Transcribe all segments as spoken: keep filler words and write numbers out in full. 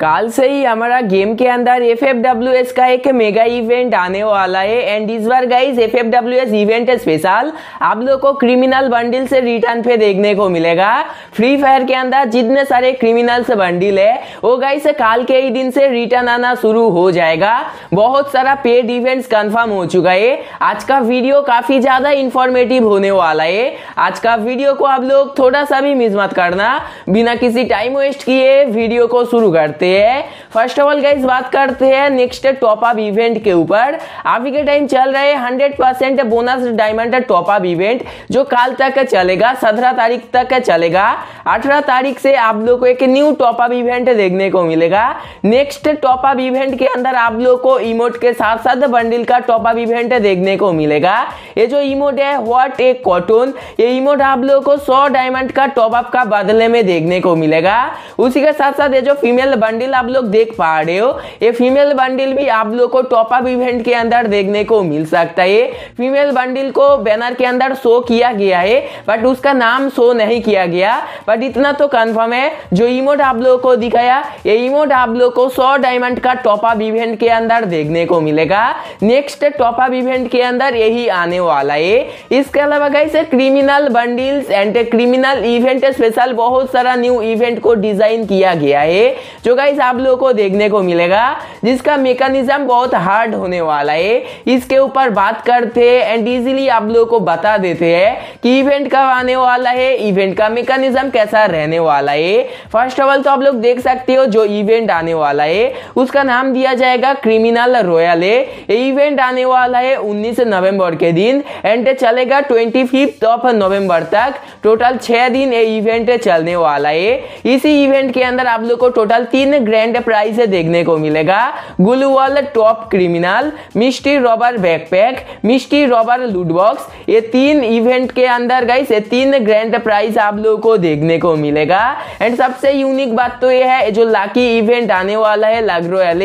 कल से ही हमारा गेम के अंदर एफ एफ डब्ल्यू एस का एक मेगा इवेंट आने वाला है। एंड इस बार guys F F W S event special आप लोगों को क्रिमिनल बंडल से रिटर्न पे देखने को मिलेगा। फ्री फायर के अंदर जितने सारे क्रिमिनल से बंडल है वो गाइज कल के ही दिन से रिटर्न आना शुरू हो जाएगा। बहुत सारा पेड इवेंट्स कन्फर्म हो चुका है। आज का वीडियो काफी ज्यादा इंफॉर्मेटिव होने वाला है। आज का वीडियो को आप लोग थोड़ा सा भी मिस मत करना। बिना किसी टाइम वेस्ट किए वीडियो को शुरू करते। फर्स्ट ऑफ ऑल गाइस बात करते हैं नेक्स्ट टॉप अप इवेंट के ऊपर। अभी के टाइम चल रहे hundred percent bonus diamond top up event जो कल तक चलेगा, सत्रह तारीख तक चलेगा। अठारह तारीख से आप लोगों को एक न्यू टॉप अप इवेंट देखने को मिलेगा। नेक्स्ट टॉप अप इवेंट के अंदर आप लोगों को इमोट के साथ साथ बंडल का टॉप अप इवेंट देखने को मिलेगा। ये जो इमोट है व्हाट ए कॉटन, ये इमोट आप लोगों को सौ डायमंड का टॉप अप का बदले में देखने को मिलेगा। उसी के साथ साथ ये जो फीमेल बंडल आप लोग देख पा रहे हो, ये फीमेल बंडल भी आप लोग को टॉप अप इवेंट के अंदर देखने को मिल सकता है। फीमेल बंडल को बैनर के अंदर शो किया गया है बट उसका नाम शो नहीं किया गया, बट इतना तो कंफर्म है जो इमोट आप लोग को दिखाया, ये इमोट आप लोग को सौ डायमंड का टॉप अप इवेंट के अंदर देखने को मिलेगा। नेक्स्ट टॉप अप इवेंट के अंदर यही आने वाला है। इसके अलावा guys criminal bundles and criminal event special बहुत सारा न्यू इवेंट को डिजाइन किया गया है जो गाइस आप लोगों को देखने को मिलेगा, जिसका मेकनिज्म बहुत हार्ड होने वाला है। इसके ऊपर बात करते हैं एंड इजीली आप लोगों को बता देते हैं कि इवेंट कब आने वाला है, इवेंट का मेकनिज्म कैसा रहने वाला है। फर्स्ट ऑफ ऑल तो आप लोग देख सकते हो जो इवेंट आने वाला है उसका नाम दिया जाएगा क्रिमिनल रॉयल है। ये इवेंट आने वाला है उन्नीस नवम्बर के दिन एंड चलेगा ट्वेंटी फिफ्थ ऑफ नवम्बर तक। टोटल छह दिन ये इवेंट चलने वाला है। इसी इवेंट के अंदर आप लोग को टोटल तीन ग्रैंड प्राइज देखने को मिलेगा। गुलवाल top criminal, mystery robber backpack, mystery robber loot box, ये तीन इवेंट के अंदर गाइस ये तीन ग्रैंड प्राइज आप लोगों को देखने को मिलेगा। एंड सबसे यूनिक बात तो ये है जो लाकी इवेंट आने वाला है लग रॉयल,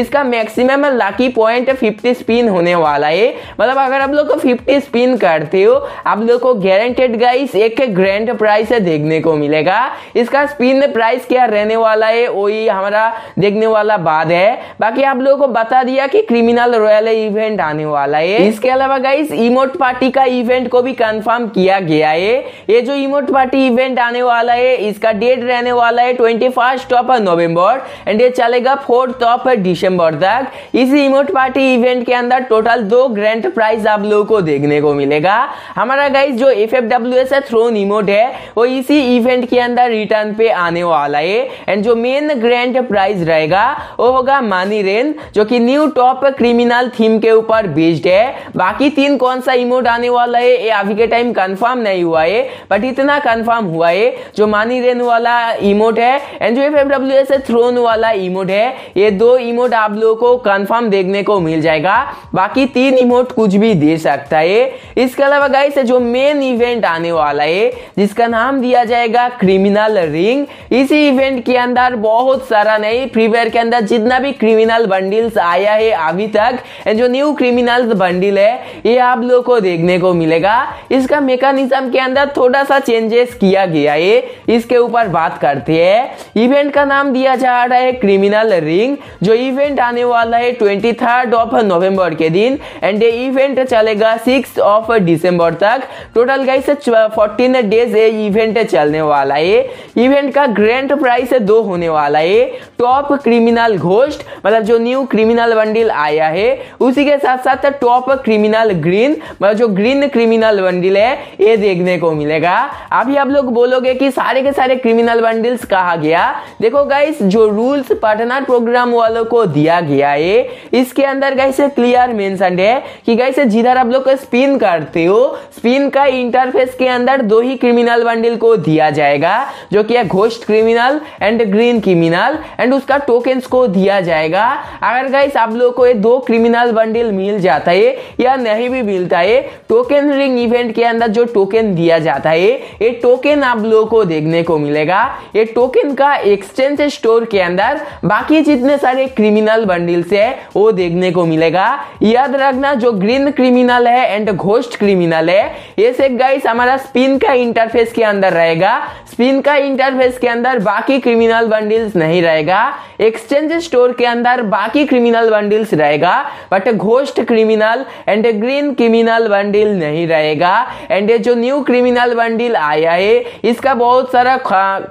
इसका maximum lucky point fifty spin होने वाला है। मतलब अगर आप लोग को फिफ्टी स्पिन करते हो आप लोग को गारंटेड गाइस एक ग्रैंड प्राइज देखने को मिलेगा। इसका स्पिन प्राइस क्या रहने वाला है वही हमारा देखने वाला बात है। बाकी आप लोगों को बता दिया कि क्रिमिनल रॉयल इवेंट आने वाला है। इसके अलावा गाइस इमोट पार्टी का इवेंट को भी कंफर्म किया गया है। ये जो इमोट पार्टी इवेंट आने वाला है इसका डेट रहने वाला है twenty first of November and ये चलेगा फोर्थ ऑफ दिसंबर तक। इसी इमोट पार्टी इवेंट के अंदर टोटल दो ग्रैंड प्राइज आप लोगों को देखने को मिलेगा। हमारा गाइस जो एफ एफ डब्ल्यू एस है थ्रोन इमोट है वो इसी इवेंट के अंदर रिटर्न पे आने वाला है। एंड जो मेन ग्रैंड प्राइज रहेगा वो होगा मनी रेन जो कि न्यू टॉप क्रिमिनल थीम के ऊपर बेस्ड है। बाकी तीन कौन सा इमोट आने वाला है ये अभी के टाइम कंफर्म नहीं हुआ है, बट इतना कंफर्म हुआ है जो मनी रेन वाला इमोट है एंड जो F F W S throne वाला इमोट है, ये दो इमोट आप लोगों को कंफर्म देखने को मिल जाएगा। बाकी तीन इमोट कुछ भी दे सकता है। इसके अलावा गाइस जो मेन इवेंट आने वाला है जिसका नाम दिया जाएगा क्रिमिनल रिंग, इसी इवेंट के अंदर बहुत सारा नहीं फ्री फायर के अंदर जितना भी क्रिमिनल बंडल्स आया है अभी तक जो न्यू क्रिमिनल बंडल है ये आप लोगों को देखने को मिलेगा। इसका मेकैनिज्म के अंदर थोड़ा सा चेंजेस किया गया है। इसके ऊपर बात करते हैं। इवेंट का नाम दिया जा रहा है क्रिमिनल रिंग जो इवेंट आने वाला है ट्वेंटी थर्ड ऑफ नवम्बर के दिन एंड ये इवेंट चलेगा सिक्स ऑफ डिसम्बर तक। टोटल गाइस फोर्टीन डेज ये इवेंट चलने वाला है। इवेंट का ग्रैंड प्राइस दो होने वाला है। टॉप क्रिमिनल घोस्ट मतलब जो न्यू क्रिमिनल बंडल आया है उसी के साथ साथ टॉप क्रिमिनल ग्रीन मतलब जो ग्रीन क्रिमिनल बंडल है ये देखने को मिलेगा। अभी आप लोग बोलोगे कि सारे के सारे क्रिमिनल बंडल्स कहा गया, देखो गाइस जो रूल्स पार्टनर प्रोग्राम वालों को दिया गया है इसके अंदर गाइस क्लियर मेंशन है कि गाइस जिधर आप लोग स्पिन करते हो स्पिन का इंटरफेस के अंदर दो ही क्रिमिनल बंडल को दिया जाएगा जो कि है ghost criminal and green criminal and उसका टोकेंस को दिया जाएगा। अगर गाइस आप लोगों को ये दो क्रिमिनल बंडल मिल जाता है या नहीं भी मिलता है, टोकन रिंग इवेंट के अंदर जो टोकन दिया जाता है ये टोकन आप लोगों को देखने को मिलेगा। ये टोकन का एक्सचेंज स्टोर के अंदर बाकी जितने सारे क्रिमिनल बंडल्स है वो देखने को मिलेगा। याद रखना जो ग्रीन क्रिमिनल है एंड घोस्ट क्रिमिनल है ये सब गाइस हमारा स्पिन का इंटरफेस के अंदर रहेगा। स्पिन का इंटरफेस के अंदर बाकी क्रिमिनल बंडल्स नहीं नहीं रहेगा, एक्सचेंज स्टोर के अंदर बाकी क्रिमिनल बंडल्स रहेगा but ghost criminal and green criminal bundle नहीं रहेगा। एंड जो न्यू क्रिमिनल बंडल आया है इसका बहुत सारा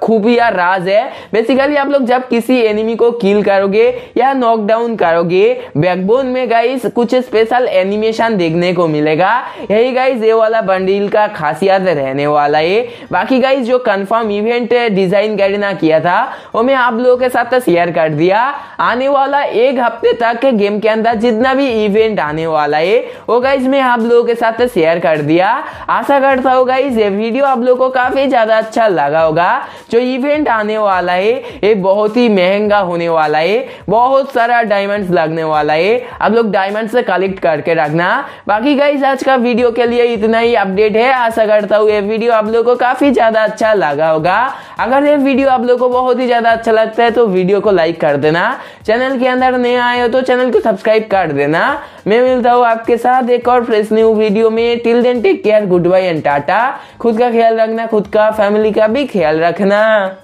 खूबिया राज है। बेसिकली आप लोग जब किसी एनिमी को किल करोगे या नॉकडाउन करोगे बैकबोन में गाइस कुछ स्पेशल एनिमेशन देखने को मिलेगा। यही गाइस ये वाला बंडल का खासियत रहने वाला है। बाकी गाइस जो कंफर्म इवेंट डिजाइन गरेना किया था वो मैं आप लोगों के साथ शेयर कर दिया। आने वाला एक हफ्ते तक गेम के अंदर जितना भी इवेंट आने वाला है वो गाइस मैं आप लोगों के साथ शेयर कर दिया। आशा करता हूँ गाइस ये वीडियो आप लोगों को काफी ज्यादा अच्छा लगा होगा। जो इवेंट आने वाला है ये बहुत ही महंगा होने वाला है, बहुत सारा डायमंड्स लगने वाला है, आप लोग डायमंड्स कलेक्ट करके रखना। बाकी गाइस आज का वीडियो के लिए इतना ही अपडेट है। आशा करता हूँ ये वीडियो आप लोगों को काफी ज्यादा अच्छा लगा होगा। अगर ये वीडियो आप लोगों को बहुत ही ज्यादा अच्छा लगता है तो वीडियो को लाइक कर देना, चैनल के अंदर नए आए हो तो चैनल को सब्सक्राइब कर देना। मैं मिलता हूँ आपके साथ एक और फ्रेश न्यू वीडियो में। Till then take care, good bye and Tata. खुद का ख्याल रखना, खुद का फैमिली का भी ख्याल रखना।